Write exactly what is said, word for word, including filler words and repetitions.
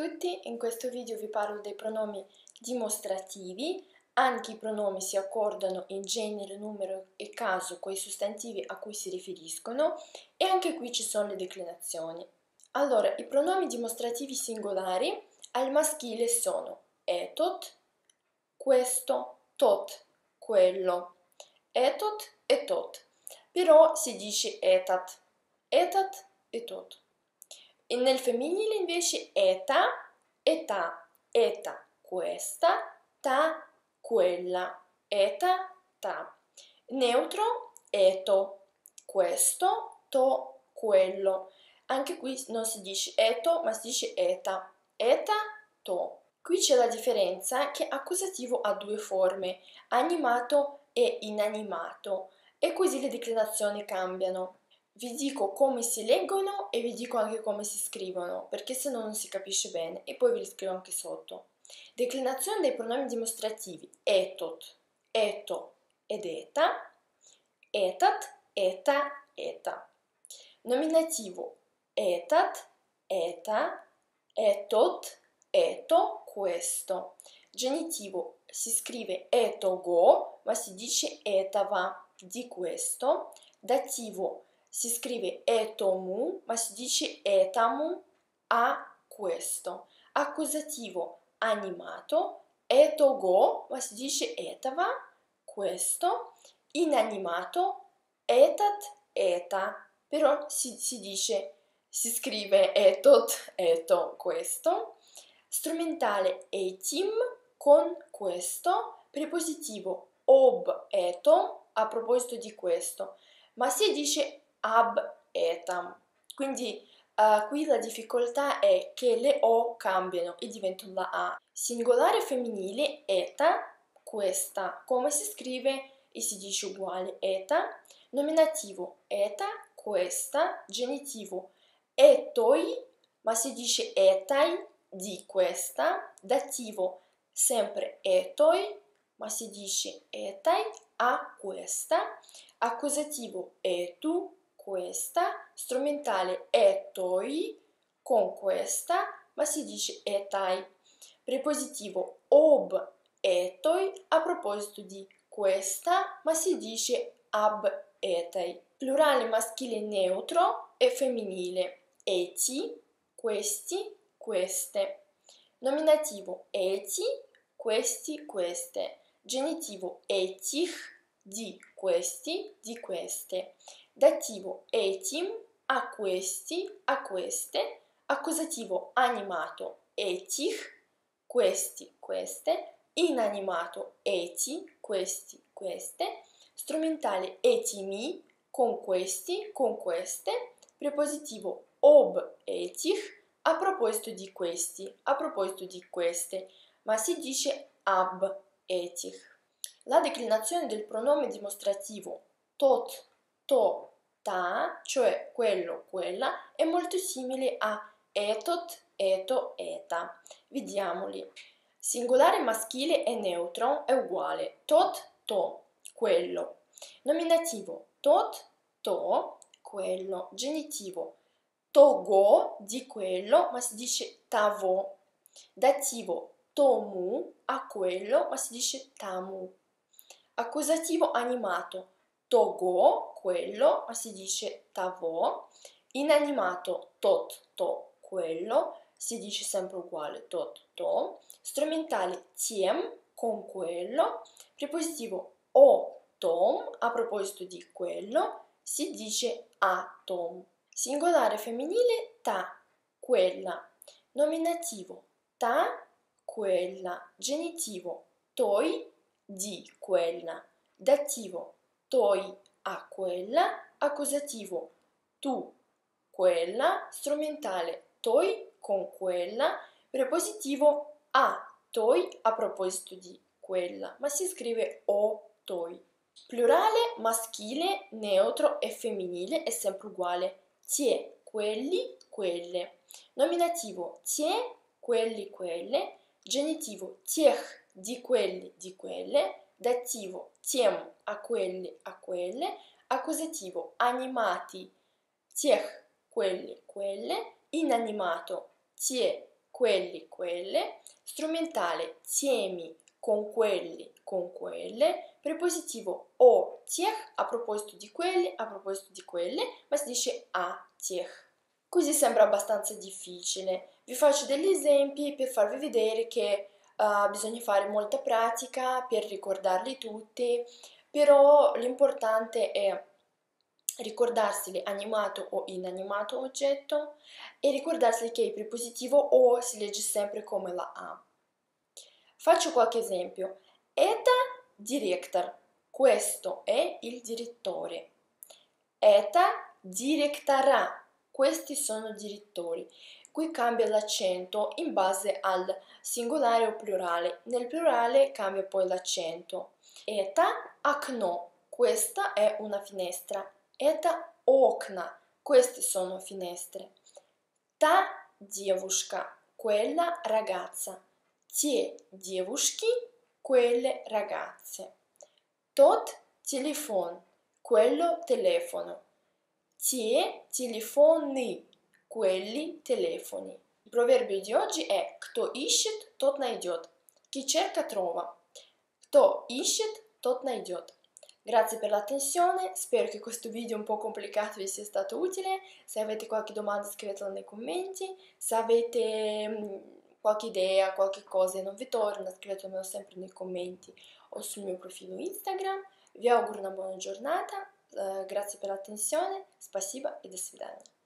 tutti, in questo video vi parlo dei pronomi dimostrativi. Anche i pronomi si accordano in genere, numero e caso con i sostantivi a cui si riferiscono e anche qui ci sono le declinazioni. Allora, i pronomi dimostrativi singolari al maschile sono etot, questo, tot, quello, etot e tot, però si dice etat, etat e tot. E nel femminile invece eta, età, eta, questa, ta, quella, eta, ta. Neutro, eto, questo, to, quello. Anche qui non si dice eto, ma si dice eta, eta, to. Qui c'è la differenza che accusativo ha due forme, animato e inanimato, e così le declinazioni cambiano. Vi dico come si leggono e vi dico anche come si scrivono, perché se no non si capisce bene, e poi ve li scrivo anche sotto. Declinazione dei pronomi dimostrativi: etot, eto ed eta, etat, eta, eta. Nominativo: etat, eta, etot, eto, questo. Genitivo: si scrive etogo, ma si dice etava, di questo. Dativo: si scrive etomu, ma si dice etamu, a questo. Accusativo: animato, etogo, ma si dice etava, questo. Inanimato: etat, eta, però si, si dice, si scrive etot, eto, questo. Strumentale: etim, con questo. Prepositivo: ob etom, a proposito di questo, ma si dice ab etam. Quindi uh, qui la difficoltà è che le O cambiano e diventano la A. Singolare femminile: eta, questa, come si scrive e si dice uguale, eta. Nominativo: eta, questa. Genitivo: etoi, ma si dice etai, di questa. Dativo: sempre etoi, ma si dice etai, a questa. Accusativo: etu, questa. Strumentale: etoi, con questa, ma si dice etai. Prepositivo: ob etoi, a proposito di questa, ma si dice ab etai. Plurale maschile neutro e femminile: eti, questi, queste. Nominativo: eti, questi, queste. Genitivo: etich, di questi, di queste. Dativo: etim, a questi, a queste. Accusativo: animato: etich, questi, queste. Inanimato: eti, questi, queste. Strumentale: etimi, con questi, con queste. Prepositivo: ob etich, a proposito di questi, a proposito di queste, ma si dice ab etich. La declinazione del pronome dimostrativo tot, to, ta, cioè quello, quella, è molto simile a etot, eto, eta. Vediamoli. Singolare maschile e neutro è uguale: tot, to, quello. Nominativo: tot, to, quello. Genitivo: togo, di quello, ma si dice tavo. Dativo: tomu, a quello, ma si dice tamu. Accusativo: animato: togo, quello, ma si dice tavo. Inanimato: tot, to, quello, si dice sempre uguale, tot, to. Strumentale: tiem, con quello. Prepositivo: o tom, a proposito di quello, si dice atom. Singolare femminile: ta, quella. Nominativo: ta, quella. Genitivo: toi, di quella. Dativo: toi, a quella. Accusativo: tu, quella. Strumentale: toi, con quella. Prepositivo: a toi, a proposito di quella, ma si scrive o toi. Plurale maschile, neutro e femminile è sempre uguale: tie, quelli, quelle. Nominativo: tie, quelli, quelle. Genitivo: tiech, di quelli, di quelle. Dativo: tiem, a quelli, a quelle. Accusativo: animati: tiech, quelli, quelle. Inanimato: tie, quelli, quelle, strumentale теми, con quelli, con quelle, prepositivo о тех, a proposito di quelli, a proposito di quelle, ma si dice a тех. Così sembra abbastanza difficile. Vi faccio degli esempi per farvi vedere che uh, bisogna fare molta pratica per ricordarli tutti, però l'importante è ricordarseli animato o inanimato oggetto e ricordarseli che il prepositivo o si legge sempre come la A. Faccio qualche esempio. Это директор. Questo è il direttore. Это директора. Questi sono direttori. Qui cambia l'accento in base al singolare o plurale. Nel plurale cambia poi l'accento. Это окно. Questa è una finestra. Это окна. Queste sono finestre. Та девушка. Quella ragazza. Те девушки. Quelle ragazze. Тот телефон. Quello telefono. Те телефоны, quelli telefoni. Il proverbio di oggi è кто ищет, тот найдет. Chi cerca trova. Кто ищет, тот найдет. Grazie per l'attenzione, spero che questo video un po' complicato vi sia stato utile. Se avete qualche domanda scrivetela nei commenti, se avete qualche idea, qualche cosa e non vi torna scrivetemelo sempre nei commenti o sul mio profilo Instagram. Vi auguro una buona giornata. Grazie per l'attenzione, спасибо и до свидания.